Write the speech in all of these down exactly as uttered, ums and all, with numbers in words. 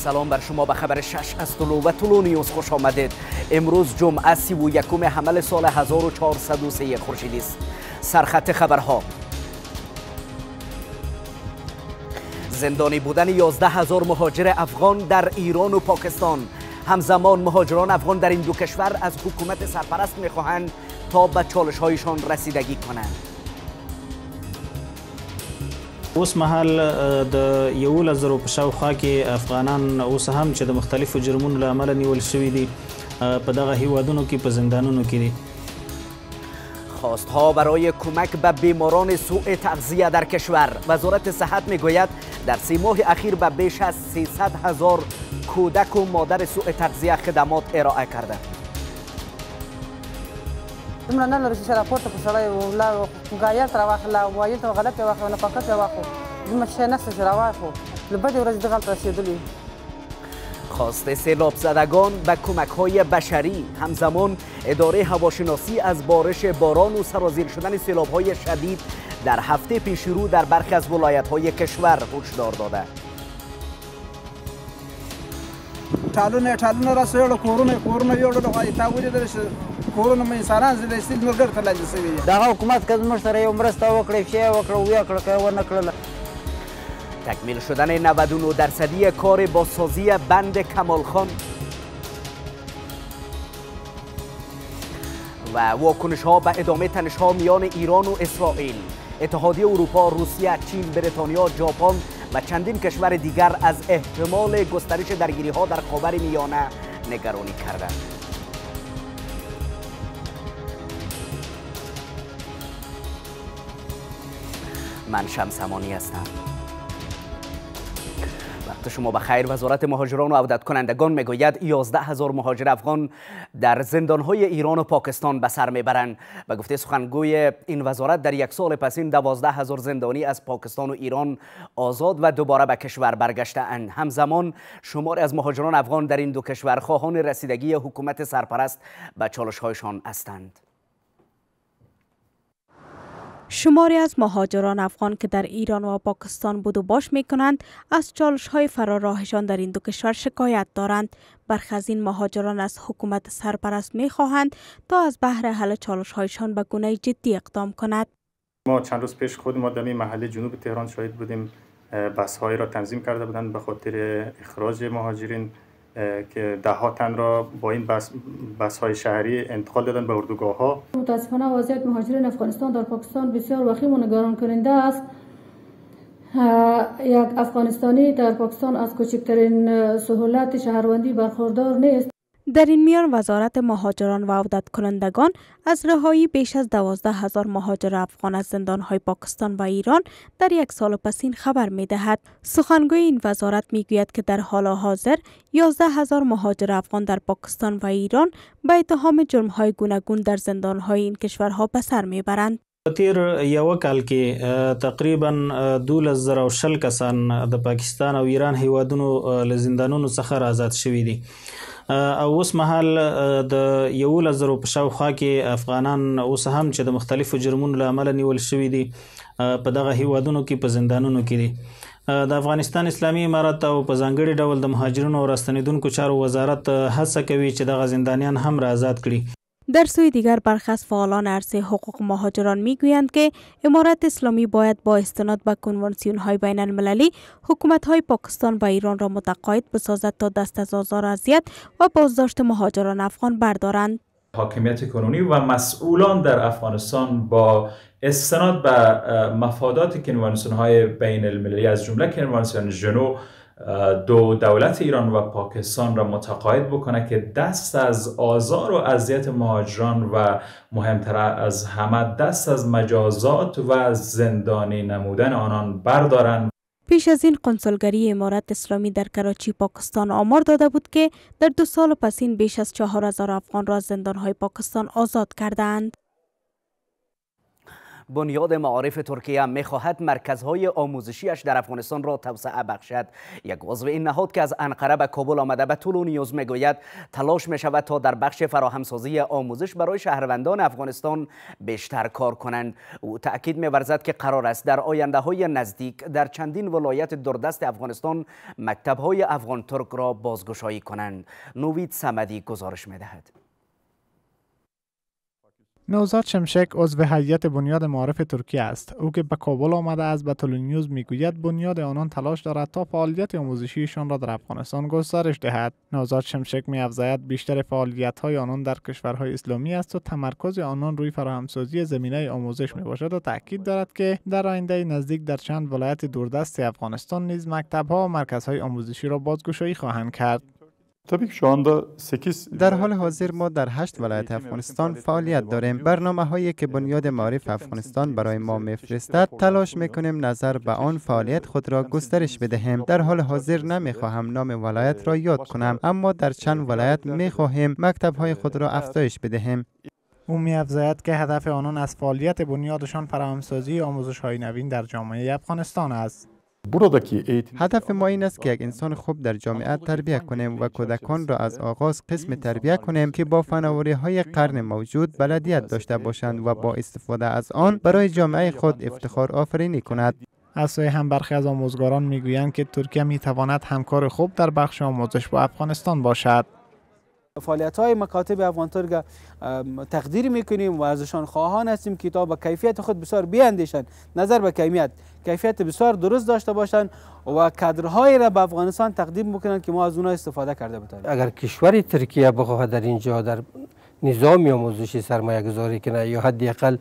سلام بر شما به خبر شش از طلوع نیوز خوش آمدید. امروز جمعه سی و یکم حمل سال هزار و چهارصد و سه خورشیدی است. سرخط خبرها: زندانی بودن یازده هزار مهاجر افغان در ایران و پاکستان. همزمان مهاجران افغان در این دو کشور از حکومت سرپرست میخواهند تا به چالش‌هایشان رسیدگی کنند. اوس مهال د یولزرو په شاوخوا کې افغانان اوس هم چې د مختلفو جرمونو له امله نیول شوي دي په دغه هیوادونو کې په زندانونو کې دي. خواستها برای کمک به بیماران سوء تغذیه در کشور. وزارت صحت میگوید در سه ماه اخیر به بیش از سیصد هزار کودک و مادر سوء تغذیه خدمات ارائه کرده. من نن لرشي راپورته په سړی ولا غایر تر واخلا وایي ته غلطه واخله نه پکه ته واخو مشه نسه سره واخو لبدې ورځ دغه رسیدلی. خواسته سیلاب زدگان به کمک‌های بشری. همزمان اداره هواشناسی از بارش باران و سرازیر شدن سیلاب‌های شدید در هفته پیش رو در برخی از ولایت‌های کشور هشدار داده. تالونه تالونه را سویل کورونه کورونه یوړو دغه تا وری درش کورونه مې انسانان زده استل مرګر تل لسوي دا حکومت که موږ سره یو مرسته وکړي شی وکړو یا کړه و نه کړل. تکمیل شدن نود و نه درصدی کار بازسازی بند کمال خان و واکنش ها به ادامه تنش ها میان ایران و اسرائیل. اتحادیه اروپا، روسیه، چین، بریتانیا، ژاپن و چندین کشور دیگر از احتمال گسترش درگیری ها در خاورمیانه نگرانی کردند. من شمس امانی هستم. وقت شما بخیر. وزارت مهاجران و عودت کنندگان میگوید یازده هزار مهاجر افغان در زندانهای ایران و پاکستان به سر میبرند. به گفته سخنگوی این وزارت در یک سال پسین دوازده هزار زندانی از پاکستان و ایران آزاد و دوباره به کشور برگشته‌اند. همزمان شماری از مهاجران افغان در این دو کشور خواهان رسیدگی حکومت سرپرست به چالش‌هایشان هستند. شماری از مهاجران افغان که در ایران و پاکستان بود و باش می کنند از چالش های فراراهشان در این دو کشور شکایت دارند. برخی از این مهاجران از حکومت سرپرست می خواهند تا از بهر حل چالش هایشان به گونه جدی اقدام کند. ما چند روز پیش خود ما در این محله جنوب تهران شاهد بودیم، بس هایی را تنظیم کرده بودند به خاطر اخراج مهاجرین که ده ها تن را با این بس, بس های شهری انتقال دادن به اردوگاه ها. متاسفانه وضعیت مهاجرین افغانستان در پاکستان بسیار وخیم و نگران کننده است. یک افغانستانی در پاکستان از کوچکترین سهولت شهروندی برخوردار نیست. در این میان وزارت مهاجران و عودت کنندگان از رهایی بیش از دوازده هزار مهاجر افغان از زندانهای پاکستان و ایران در یک سال پسین خبر می دهد. سخنگوی این وزارت می گوید که در حال حاضر یازده هزار مهاجر افغان در پاکستان و ایران به اتهام جرمهای گوناگون در زندانهای این کشورها به سر می برند. تیر یو کال کې تقریبا دوه زره شل کسان د پاکستان او ایران هیوادونو له زندانونو څخه آزاد شوي دي. او اوس مهال د یولزرو په شاوخوا کې افغانان اوس هم چې د مختلفو جرمونو له امله نیول شوي دي په دغه هیوادونو کې په زندانونو کې دي. د افغانستان اسلامي امارات او په ځانګړي ډول د مهاجرینو او راستنیدونکو چارو وزارت هڅه کوي چې دغه زندانیان هم را آزاد کړي. در سوی دیگر برخی از فعالان عرصه حقوق مهاجران میگویند که امارت اسلامی باید با استناد به کنوانسیون های بین المللی حکومت های پاکستان و ایران را متقاعد بسازد تا دست از آزار اذیت و بازداشت مهاجران افغان بردارند. حاکمیت کنونی و مسئولان در افغانستان با استناد به مفادات کنوانسیون های بین المللی از جمله کنوانسیون ژنو دو دولت ایران و پاکستان را متقاعد بکنه که دست از آزار و اذیت مهاجران و مهمتر از همه دست از مجازات و زندانی نمودن آنان بردارند. پیش از این کنسولگری امارت اسلامی در کراچی پاکستان آمار داده بود که در دو سال پسین بیش از چهار هزار افغان را از زندانهای پاکستان آزاد کردند. بنیاد معارف ترکیه میخواهد مرکزهای آموزشیش در افغانستان را توسعه بخشد. یک عضو این نهاد که از انقره به کابل آمده به طلوع نیوز میگوید تلاش میشود تا در بخش فراهمسازی آموزش برای شهروندان افغانستان بیشتر کار کنند. او تاکید می‌ورزد که قرار است در آینده‌های نزدیک در چندین ولایت دوردست افغانستان مکتب‌های افغان ترک را بازگشایی کنند. نوید صمدی گزارش می‌دهد. نوزاد شمشک عضو هیئت بنیاد معارف ترکیه است. او که به کابل آمده از طلوع نیوز میگوید بنیاد آنان تلاش دارد تا فعالیت آموزشیشان را در افغانستان گسترش دهد. نوزاد شمشک می‌افزاید بیشتر فعالیت‌های آنان در کشورهای اسلامی است و تمرکز آنان روی فراهمسازی زمینه آموزش میباشد و تاکید دارد که در آینده نزدیک در چند ولایت دوردست افغانستان نیز مکتب‌ها و مرکزهای آموزشی را بازگشایی خواهند کرد. در حال حاضر ما در هشت ولایت افغانستان فعالیت داریم. برنامه هایی که بنیاد معارف افغانستان برای ما میفرستد تلاش میکنیم نظر به آن فعالیت خود را گسترش بدهیم. در حال حاضر نمیخواهم نام ولایت را یاد کنم، اما در چند ولایت میخواهیم مکتب های خود را افزایش بدهیم. او می‌افزاید که هدف آنان از فعالیت بنیادشان فراهمسازی آموزش های نوین در جامعه افغانستان است. هدف ما این است که یک انسان خوب در جامعه تربیت کنیم و کودکان را از آغاز قسم تربیت کنیم که با فناوری‌های قرن موجود بلدیت داشته باشند و با استفاده از آن برای جامعه خود افتخار آفرینی کند. از سوی هم برخی از آموزگاران می‌گویند که ترکیه می‌تواند همکار خوب در بخش آموزش با افغانستان باشد. فعالیت‌های مکاتب افغان‌ترک تقدیر می‌کنیم و ازشان خواهان هستیم که تا به کیفیت خود بسیار بیاندیشند، نظر به کمیت کیفیت بسیار درست داشته باشند و کادرهایی را به افغانستان تقدیم بکنند که ما از اونها استفاده کرده بتوانیم. اگر کشور ترکیه بخواهد در اینجا در نظام آموزشی سرمایه گذاری کنه یا حداقل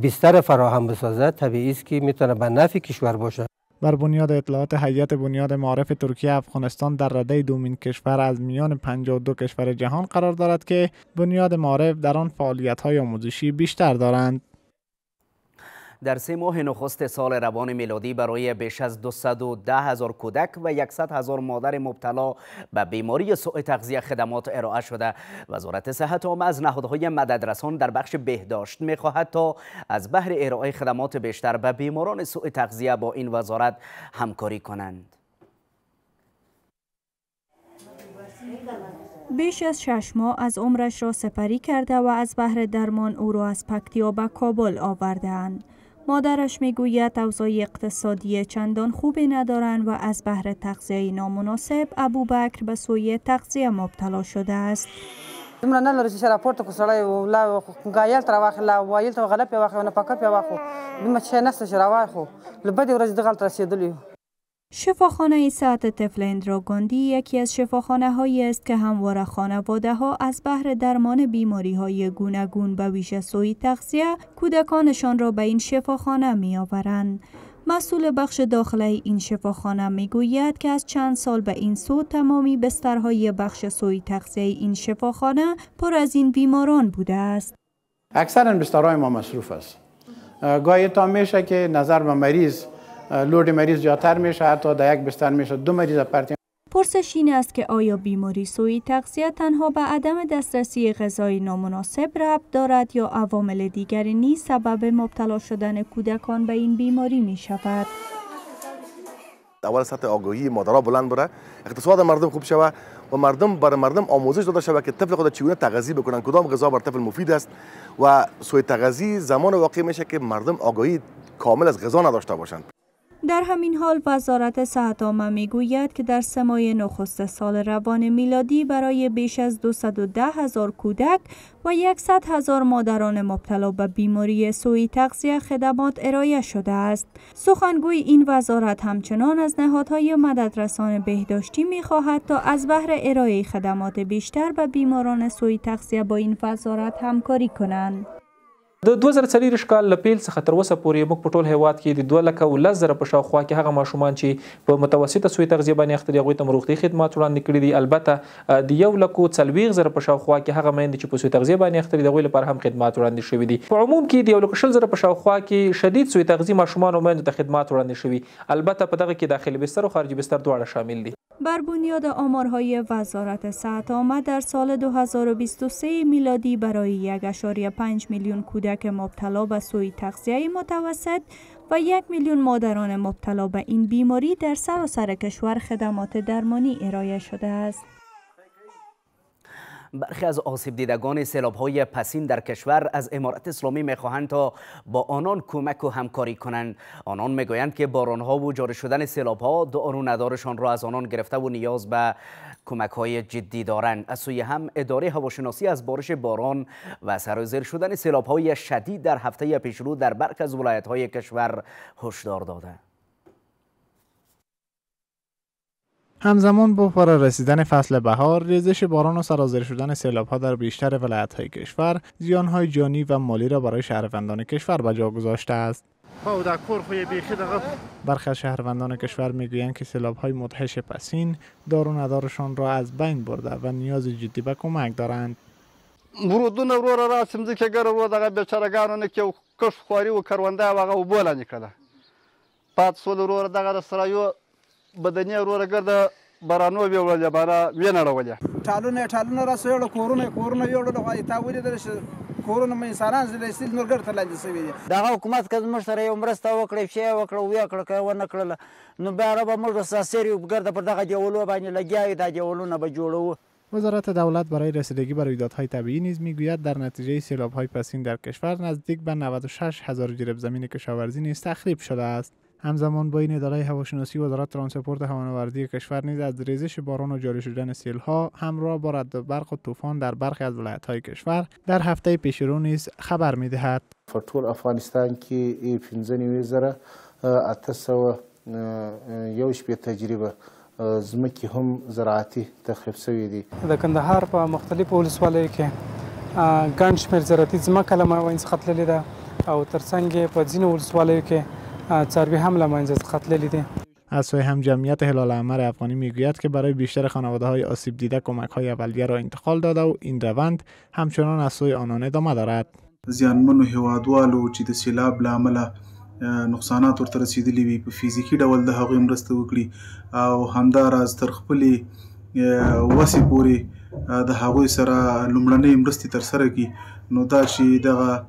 بیشتر فراهم بسازد، طبیعی است که میتونه به نفع کشور باشد. بر بنیاد اطلاعات هیئت بنیاد معارف ترکیه، افغانستان در رده دومین کشور از میان پنجاه و دو کشور جهان قرار دارد که بنیاد معارف در آن فعالیت‌های آموزشی بیشتر دارند. در سه ماه نخست سال روان میلادی برای بیش از دویست و ده هزار کودک و صد هزار مادر مبتلا به بیماری سوء تغذیه خدمات ارائه شده. وزارت صحت عامه از نهادهای مددرسان در بخش بهداشت میخواهد تا از بهر ارائه خدمات بیشتر به بیماران سوء تغذیه با این وزارت همکاری کنند. بیش از شش ماه از عمرش را سپری کرده و از بهر درمان او را از پکتیا به کابل آورده‌اند. مادرش میگوید اوضاع اقتصادی چندان خوبی ندارند و از بهر تغذیه نامناسب ابوبکر به سوی تغذیه مبتلا شده است. شفاخانه صحت طفل اندراگاندی یکی از شفاخانه هایی است که همواره خانواده ها از بهر درمان بیماری های گوناگون به ویژه سوء تغذیه کودکانشان را به این شفاخانه می آورند. مسئول بخش داخلی این شفاخانه می گوید که از چند سال به این سو تمامی بسترهای بخش سوء تغذیه این شفاخانه پر از این بیماران بوده است. اکثرا بسترهای ما مصروف است. گاهی تا میشه که نظر به مریض لود مریض زیادتر میشه، حتی در یک بستر میشه دو مریض پرتی. پرسش این است که آیا بیماری سوء تغذیه تنها به عدم دسترسی غذای نامناسب ربط دارد یا عوامل دیگری نیز سبب مبتلا شدن کودکان به این بیماری می شود؟ اول سطح آگاهی مادرها بلند بره، اقتصاد مردم خوب شود و مردم بر مردم آموزش داده شود که طفل خود چگونه تغذیه بکنند، کدام غذا بر طفل مفید است و سوء تغذیه زمان واقع میشه که مردم آگاهی کامل از غذا نداشته باشند. در همین حال وزارت صحت عامه میگوید که در سه ماه نخست سال روان میلادی برای بیش از دویست و ده هزار کودک و صد هزار مادران مبتلا به بیماری سوء تغذیه خدمات ارائه شده است. سخنگوی این وزارت همچنان از نهادهای مددرسان بهداشتی میخواهد تا از بهر ارائه خدمات بیشتر به بیماران سوء تغذیه با این وزارت همکاری کنند. د دوه زره څلور کال لپیل څخه تر اوسه پورې موږ په ټول هیواد کې د دوه لک او لس زره په شاوخوا کې هغه ماشومان چې په متوسطه سوء تغذیه باندې اخته دي هغوی ته مروغتي خدمات وړاندې کړي دي. البته د یو لک او څلویښت زره په شاوخوا کې هغه میندې چې په سوء تغذیه باندې اخته دي د هغوی لپاره هم خدمات وړاندې شوي دي. په عموم کې د یو لک او شل زره په شاوخوا کې شدید سوء تغذیه ماشومان او میندو ته خدمات وړاندې شوي. البته په دغه کې داخلي بستر او خارجي بستر دواړه شامل دي. بر بنیاد آمارهای وزارت صحت آمد در سال دو هزار و بیست و سه میلادی برای یک و پنج دهم میلیون کودک مبتلا به سوء تغذیه متوسط و یک میلیون مادران مبتلا به این بیماری در سراسر کشور خدمات درمانی ارائه شده است. برخی از آسیب دیدگان سیلاب‌های پسین در کشور از امارت اسلامی می‌خواهند تا با آنان کمک و همکاری کنند. آنان می‌گویند که باران‌ها و جاری شدن سیلاب‌ها دار و ندارشان را از آنان گرفته و نیاز به کمک‌های جدی دارند. از سوی هم اداره هواشناسی از بارش باران و سرازیر شدن سیلاب‌های شدید در هفته پیشرو در برخی از ولایت‌های کشور هشدار داده. همزمان با فرا رسیدن فصل بهار، ریزش باران و سرازیر شدن سیلاب‌ها در بیشتر ولایت‌های کشور زیان‌های جانی و مالی را برای شهروندان کشور به جا گذاشته است. برخی از شهروندان کشور می‌گویند که سیلاب‌های مدهش پسین دار و ندارشان را از بین برده و نیاز جدی به کمک دارند. ورودونه ورور راسمزه که ګر ورو دغه بیچارهګانو کې کش خواري او کرونده هغه وبولانی کړه. پات سول ورور دغه سرایو بدنی ورور ګرد برانو به ولې بارا وینړه ولې ټالونه ټالونه راسوړ کورونه کورونه یوړل غوای تا ولې درشه کورونه مې انسانان زله سیل نورګر تلاندې سوي دي دا حکومت که موږ سره یو مرسته وکړي شی وکړو وې کړو که ونه کړل نو به رب موږ سره سری ګرد پر دغه دیولو باندې لګیاوي دا دیولونه به جوړو. وزارت دولت برای رسیدگی به رویدادهای طبیعی نیز میگوید در نتیجه سیلاب‌های پسین در کشور نزدیک به نود و شش هزار جریب زمین کشاورزی نیز تخریب شده است. همزمان با این اداره هواشناسی وزارت ترانسپورت هوانوردی کشور نیز از ریزش باران و جاری شدن سیل‌ها همراه با رعد و برق و طوفان در برخی از ولایت‌های کشور در هفته پیشرو نیز خبر می‌دهد. در طول افغانستان که پنځه نوي زره اته سوه یو شپېته تجربه زمکی هم زراعتی تخریب شوی دی. د کندهار په مختلفو ولسوالیو کې ګڼ شمېر زراعتي ځمکه له منځه تللې ده او ترڅنګ په ځینو ولسوالیو کې څاروي هم له منځه تللې دي. از سوی هم جمعیت هلال احمر افغانی میگوید که برای بیشتر خانواده های آسیب دیده کمک های اولیه را انتقال داده و این روند همچنان از سوی آنان ادامه دارد. زیانمنو هیوادوالو چې د سیلاب له امله نقصانات ورته رسیدلي وي په فزیکي ډول د هغوی مرسته وکړي او همداراز تر خپلې وسې پورې د هغوی سره لومړنۍ مرستې ترسره کړي نو دا چې دغه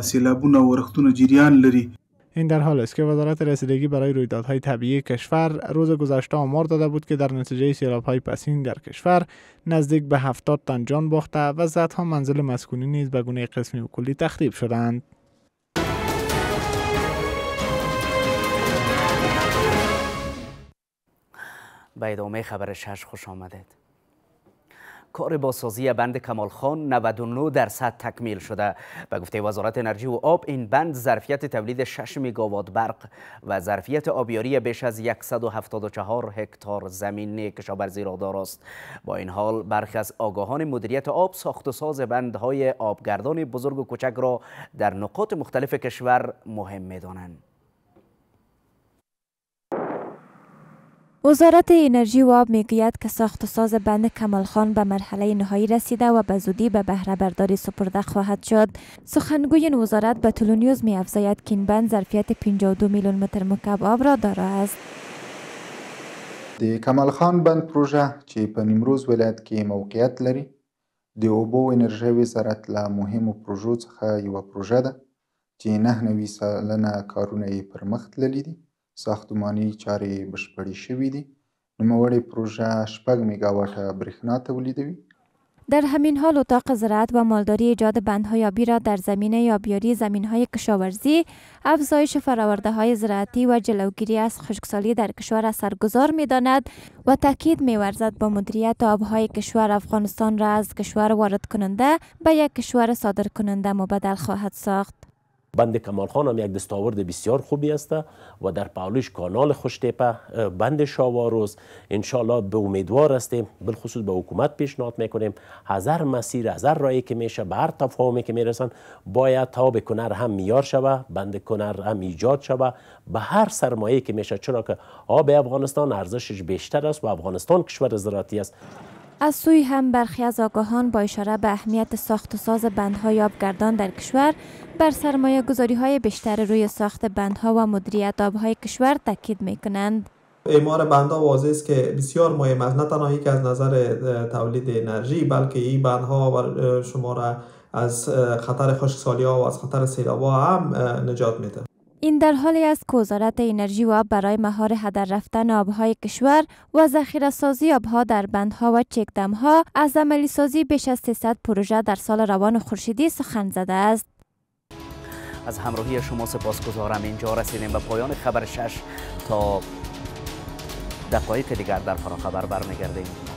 سیلابونه ورښتونه جریان لري. این در حال است که وزارت رسیدگی برای رویدادهای طبیعی کشور روز گذشته آمار داده بود که در نتیجه سیلاب‌های پسین در کشور نزدیک به هفتاد تن جان باخته و صدها منزل مسکونی نیز به گونه قسمی و کلی تخریب شدند. به ادامه خبر شش خوش آمدید. کار بازسازی بند کمال خان نود و نه درصد تکمیل شده. به گفته وزارت انرژی و آب این بند ظرفیت تولید شش مگاوات برق و ظرفیت آبیاری بیش از صد و هفتاد و چهار هکتار زمین کشاورزی را دارا است. با این حال برخی از آگاهان مدیریت آب ساخت و ساز بندهای آبگردان بزرگ و کوچک را در نقاط مختلف کشور مهم می‌دانند. وزارت انرژی و آب میگوید که ساخت و ساز بند کمال خان به مرحله نهایی رسیده و به زودی به بهره برداری سپرده خواهد شد. سخنگوی این وزارت به طلوع نیوز می‌افزاید که این بند ظرفیت پنجاه و دو میلیون متر مکعب آب را دارا است. د کمال خان بند پروژه چې په نیمروز ولایت کې موقعیت لري، د اوبو او انرژۍ وزارت له مهمو پروژو څخه یوه پروژه ده چې نه نوي سلنه کارونه یې پر مخ تللي دي. ساختمانی چارې بشپړې شوې دي. نوموړې پروژه شپږ مگاواټه برېښنا تولیدوي. در همین حال اتاق زراعت و مالداری ایجاد بندهای آبی را در زمینه آبیاری زمینهای کشاورزی، افزایش فرآورده‌های زراعتی و جلوگیری از خشکسالی در کشور اثرگذار می‌داند و تاکید می‌ورزد با مدیریت آبهای کشور افغانستان را از کشور وارد کننده به یک کشور صادر کننده مبدل خواهد ساخت. بند کمال خان هم یک دستاورد بسیار خوبی است و در پالوش کانال خوشتپه بند شاواروز انشالله به امیدوار هستیم. بالخصوص به حکومت پیشنهاد میکنیم هزار مسیر هزار رایی که میشه به هر تفاهمی که میرسن باید تا به کنر هم میار شود، بند کنر هم ایجاد شود به هر سرمایه که میشه، چرا که آب افغانستان ارزشش بیشتر است و افغانستان کشور زراعتی است. از سوی هم برخی از آگاهان با اشاره به اهمیت ساخت و ساز بندهای آبگردان در کشور بر سرمایه گذاری های بیشتر روی ساخت بندها و مدیریت آبهای کشور تاکید می کنند. اعمار بندها واضح است که بسیار مهم است، نه تنها که از نظر تولید انرژی، بلکه این بندها شما را از خطر خشکسالی ها و از خطر سیلاب ها هم نجات میده. این در حالی است که وزارت انرژی و آب برای مهار هدر رفتن آبهای کشور و ذخیره سازی آبها در بندها و چکدمها از عملی سازی بیش از سیصد پروژه در سال روان خورشیدی سخن زده است. از همراهی شما سپاسگزارم. اینجا رسیدیم به پایان خبر شش، تا دقایق دیگر در فراخبر برمیگردیم.